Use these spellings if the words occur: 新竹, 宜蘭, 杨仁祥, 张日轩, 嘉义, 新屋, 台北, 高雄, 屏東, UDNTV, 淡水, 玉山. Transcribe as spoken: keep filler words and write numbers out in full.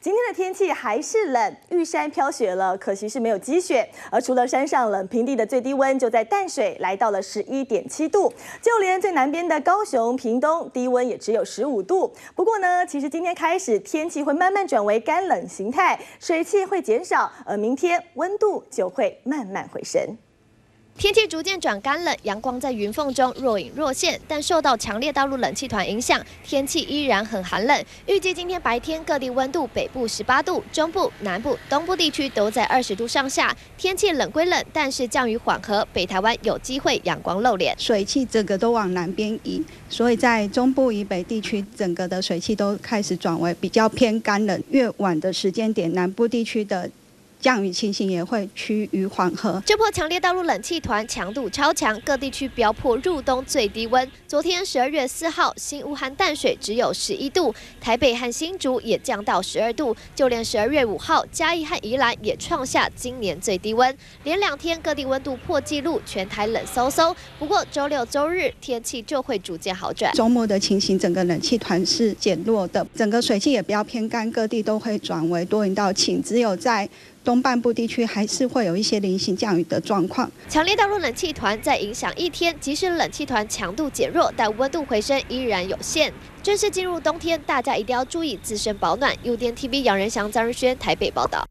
今天的天气还是冷，玉山飘雪了，可惜是没有积雪。而除了山上冷，平地的最低温就在淡水来到了 十一点七 度，就连最南边的高雄、屏东，低温也只有十五度。不过呢，其实今天开始天气会慢慢转为干冷形态，水汽会减少，而明天温度就会慢慢回升。 天气逐渐转干冷，阳光在云缝中若隐若现，但受到强烈大陆冷气团影响，天气依然很寒冷。预计今天白天各地温度，北部十八度，中部、南部、东部地区都在二十度上下。天气冷归冷，但是降雨缓和，北台湾有机会阳光露脸。水汽整个都往南边移，所以在中部以北地区，整个的水汽都开始转为比较偏干冷。越晚的时间点，南部地区的 降雨情形也会趋于缓和。这波强烈大陆冷气团强度超强，各地区飙破入冬最低温。昨天十二月四号，新屋和淡水只有十一度，台北和新竹也降到十二度，就连十二月五号，嘉义和宜兰也创下今年最低温。连两天各地温度破纪录，全台冷飕飕。不过周六周日天气就会逐渐好转。周末的情形，整个冷气团是减弱的，整个水汽也比较偏干，各地都会转为多云到晴，只有在 东半部地区还是会有一些零星降雨的状况。强烈大陆冷气团在影响一天，即使冷气团强度减弱，但温度回升依然有限。正式进入冬天，大家一定要注意自身保暖。U D N T V 杨仁祥、张日轩台北报道。